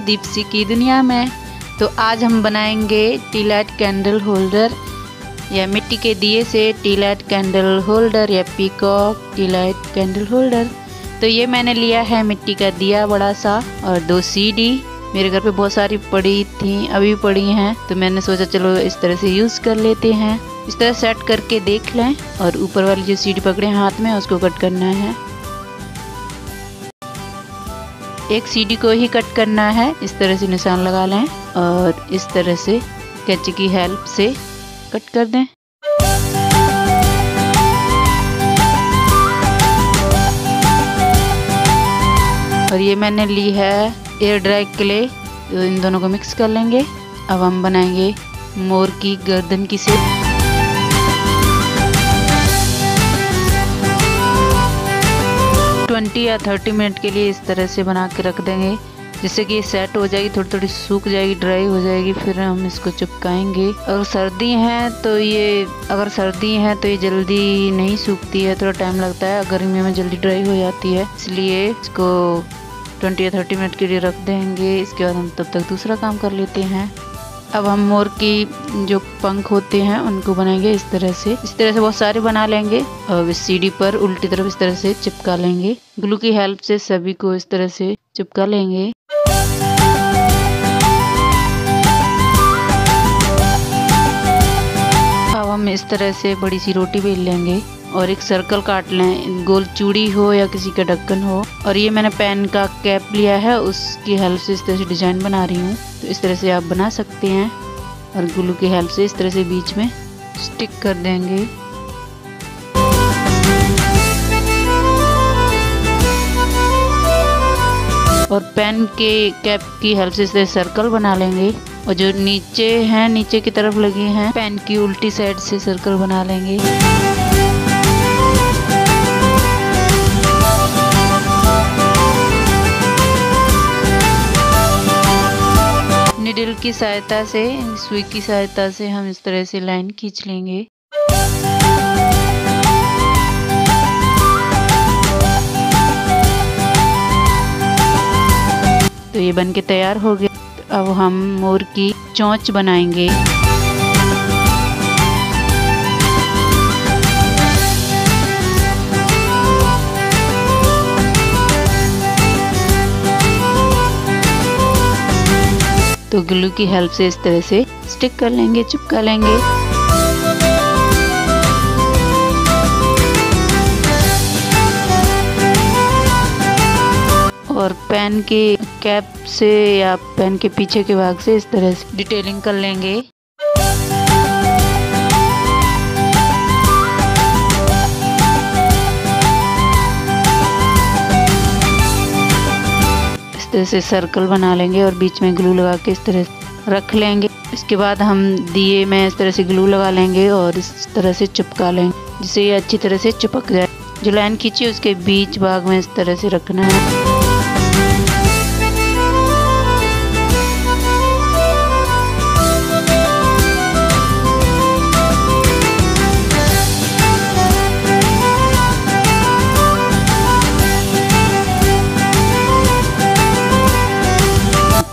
हूँ दीप्सी की दुनिया में। तो आज हम बनाएंगे टी लाइट कैंडल होल्डर या मिट्टी के दिए से टी लाइट कैंडल होल्डर या peacock tea light candle holder. तो ये मैंने लिया है मिट्टी का दिया बड़ा सा और 2 सीडी। मेरे घर पे बहुत सारी पड़ी थी, अभी पड़ी हैं, तो मैंने सोचा चलो इस तरह से यूज़ कर लेते हैं। इस तरह सेट करके देख लें और ऊपर वाली जो सीडी पकड़े हाथ में उसको कट करना है। एक सीडी को ही कट करना है। इस तरह से निशान लगा लें और इस तरह से कैंची की हेल्प से कट कर दें। और ये मैंने ली है एयर ड्राई क्ले, तो इन दोनों को मिक्स कर लेंगे। अब हम बनाएंगे मोर की गर्दन की शेप। या 30 मिनट के लिए इस तरह से बना के रख देंगे, जिससे कि सेट हो जाएगी, थोड़ी थोड़ी सूख जाएगी, ड्राई हो जाएगी। फिर हम इसको चिपकाएंगे। अगर सर्दी है तो ये जल्दी नहीं सूखती है, थोड़ा टाइम लगता है। गर्मियों में जल्दी ड्राई हो जाती है, इसलिए इसको 20 या 30 मिनट के लिए रख देंगे। इसके बाद हम तब तक दूसरा काम कर लेते हैं। अब हम मोर की जो पंख होते हैं उनको बनाएंगे इस तरह से। बहुत सारे बना लेंगे और इस सीढ़ी पर उल्टी तरफ इस तरह से चिपका लेंगे। ग्लू की हेल्प से सभी को इस तरह से चिपका लेंगे। अब हम इस तरह से बड़ी सी रोटी बेल लेंगे और एक सर्कल काट लें, गोल चूड़ी हो या किसी का ढक्कन हो। और ये मैंने पेन का कैप लिया है, उसकी हेल्प से इस तरह से डिजाइन बना रही हूँ। तो इस तरह से आप बना सकते हैं और ग्लू की हेल्प से इस तरह से बीच में स्टिक कर देंगे। और पेन के कैप की हेल्प से इस तरह सर्कल बना लेंगे। और जो नीचे हैं, नीचे की तरफ लगी हैं, पेन की उल्टी साइड से सर्कल बना लेंगे। निडल की सहायता से, सुई की सहायता से हम इस तरह से लाइन खींच लेंगे। तो ये बन के तैयार हो गया। तो अब हम मोर की चोंच बनाएंगे। तो ग्लू की हेल्प से इस तरह से स्टिक कर लेंगे, चिपका लेंगे। और पेन के कैप से या पेन के पीछे के भाग से इस तरह से डिटेलिंग कर लेंगे। जैसे सर्कल बना लेंगे और बीच में ग्लू लगा के इस तरह रख लेंगे। इसके बाद हम दिए में इस तरह से ग्लू लगा लेंगे और इस तरह से चिपका लेंगे, जिससे ये अच्छी तरह से चिपक जाए। जो लाइन खींची उसके बीच भाग में इस तरह से रखना है।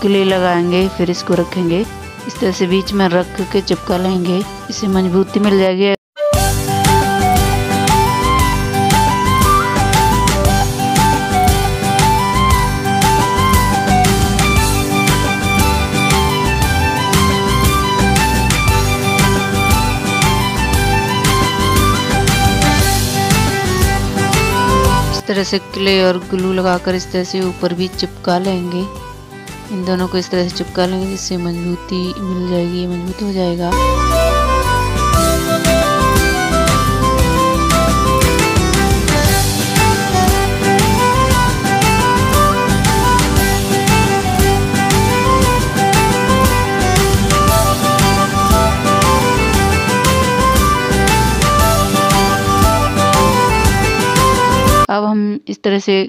क्ले लगाएंगे, फिर इसको रखेंगे, इस तरह से बीच में रख के चिपका लेंगे। इससे मजबूती मिल जाएगी। इस तरह से क्ले और ग्लू लगाकर इस तरह से ऊपर भी चिपका लेंगे। इन दोनों को इस तरह से चिपका लेंगे, जिससे मजबूती मिल जाएगी, मजबूत हो जाएगा। अब हम इस तरह से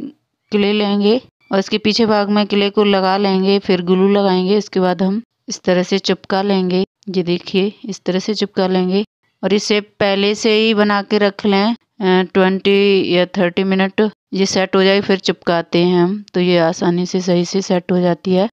क्ले लेंगे और इसके पीछे भाग में क्ले को लगा लेंगे, फिर ग्लू लगाएंगे। इसके बाद हम इस तरह से चिपका लेंगे। ये देखिए, इस तरह से चिपका लेंगे। और इसे पहले से ही बना के रख लें, 20 या 30 मिनट ये सेट हो जाए, फिर चिपकाते हैं हम, तो ये आसानी से सही से सेट हो जाती है।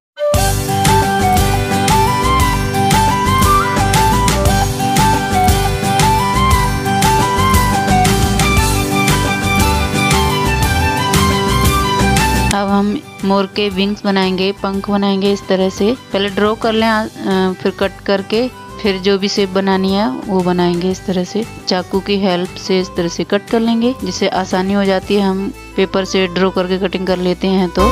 अब हम मोर के विंग्स बनाएंगे, पंख बनाएंगे। इस तरह से पहले ड्रॉ कर लें, फिर कट करके फिर जो भी शेप बनानी है वो बनाएंगे। इस तरह से चाकू की हेल्प से इस तरह से कट कर लेंगे, जिससे आसानी हो जाती है। हम पेपर से ड्रॉ करके कटिंग कर लेते हैं। तो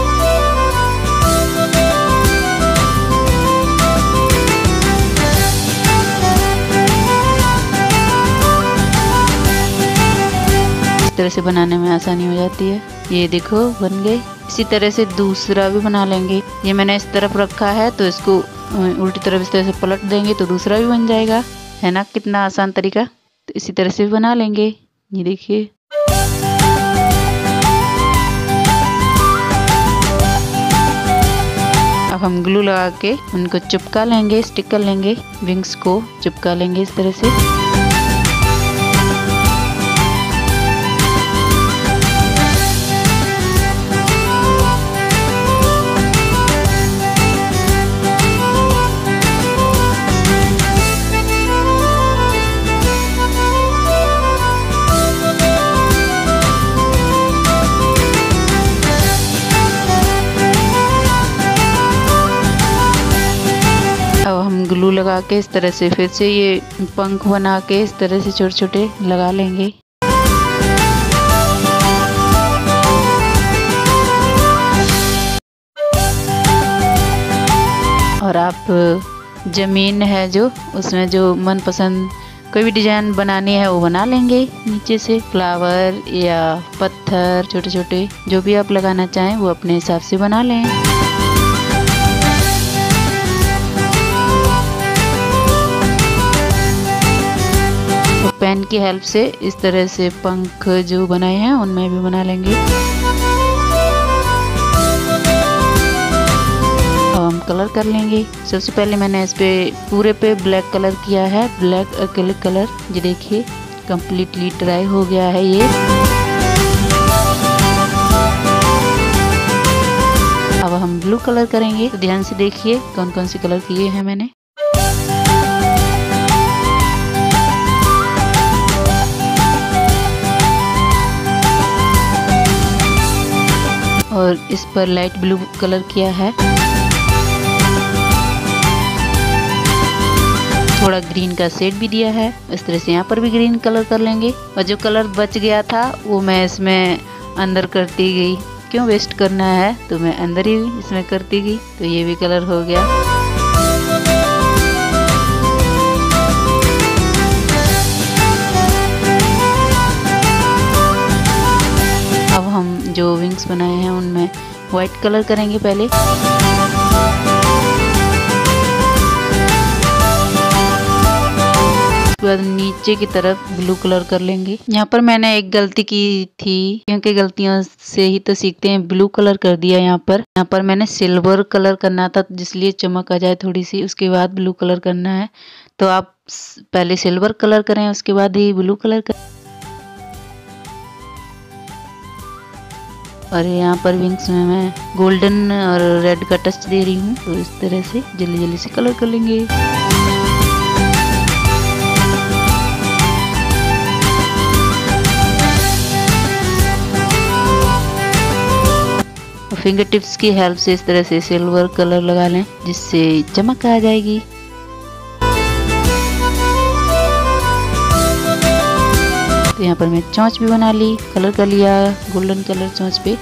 इस तरह से बनाने में आसानी हो जाती है। ये देखो बन गए। इसी तरह से दूसरा भी बना लेंगे। ये मैंने इस तरफ रखा है, तो इसको उल्टी तरफ इस तरह से पलट देंगे तो दूसरा भी बन जाएगा, है ना? कितना आसान तरीका। तो इसी तरह से बना लेंगे। ये देखिए, अब हम ग्लू लगा के उनको चिपका लेंगे, स्टिक कर लेंगे, विंग्स को चिपका लेंगे इस तरह से। ग्लू लगा के इस तरह से फिर से ये पंख बना के इस तरह से छोटे छोटे लगा लेंगे। और आप जमीन है जो, उसमें जो मनपसंद कोई भी डिजाइन बनानी है वो बना लेंगे। नीचे से फ्लावर या पत्थर छोटे छोटे जो भी आप लगाना चाहें वो अपने हिसाब से बना लें। पेन की हेल्प से इस तरह से पंख जो बनाए हैं उनमें भी बना लेंगे। अब हम कलर कर लेंगे। सबसे पहले मैंने इस पे पूरे पे ब्लैक कलर किया है, ब्लैक एक्रिलिक कलर। ये देखिए कंप्लीटली ड्राई हो गया है ये। अब हम ब्लू कलर करेंगे। तो ध्यान से देखिए कौन कौन से कलर किए हैं मैंने। और इस पर लाइट ब्लू कलर किया है, थोड़ा ग्रीन का शेड भी दिया है। इस तरह से यहाँ पर भी ग्रीन कलर कर लेंगे। और जो कलर बच गया था वो मैं इसमें अंदर करती गई, क्यों वेस्ट करना है, तो मैं अंदर ही इसमें करती गई। तो ये भी कलर हो गया। जो विंग्स बनाए हैं उनमें व्हाइट कलर करेंगे पहले। तो नीचे की तरफ ब्लू कलर कर लेंगे। यहाँ पर मैंने एक गलती की थी, क्योंकि गलतियों से ही तो सीखते हैं। ब्लू कलर कर दिया यहाँ पर। यहाँ पर मैंने सिल्वर कलर करना था, जिसलिए चमक आ जाए थोड़ी सी, उसके बाद ब्लू कलर करना है। तो आप पहले सिल्वर कलर करें, उसके बाद ही ब्लू कलर करें। और यहाँ पर विंग्स में मैं गोल्डन और रेड का टच दे रही हूँ। तो इस तरह से जल्दी जल्दी से कलर कर लेंगे। फिंगर टिप्स की हेल्प से इस तरह से सिल्वर कलर लगा लें, जिससे चमक आ जाएगी। तो यहाँ पर मैं चोंच भी बना ली, कलर कर लिया गोल्डन कलर चोंच पे।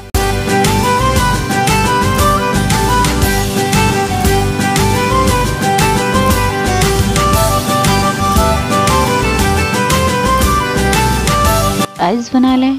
आइज बना लें।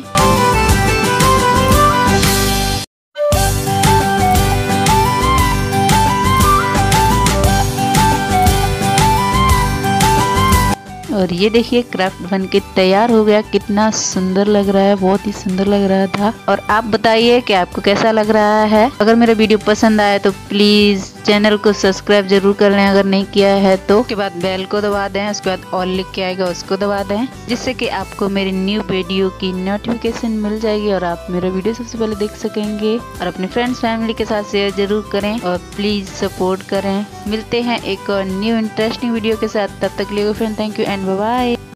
और ये देखिए क्राफ्ट बन के तैयार हो गया। कितना सुंदर लग रहा है, बहुत ही सुंदर लग रहा था। और आप बताइए कि आपको कैसा लग रहा है। अगर मेरा वीडियो पसंद आए तो प्लीज चैनल को सब्सक्राइब जरूर कर लें अगर नहीं किया है तो। उसके बाद बेल को दबा दें, उसके बाद ऑल लिख के आएगा उसको दबा दें, जिससे कि आपको मेरी न्यू वीडियो की नोटिफिकेशन मिल जाएगी और आप मेरा वीडियो सबसे पहले देख सकेंगे। और अपने फ्रेंड्स फैमिली के साथ शेयर जरूर करें और प्लीज सपोर्ट करें। मिलते हैं एक और न्यू इंटरेस्टिंग वीडियो के साथ, तब तक के लिए friend thank you and bye bye.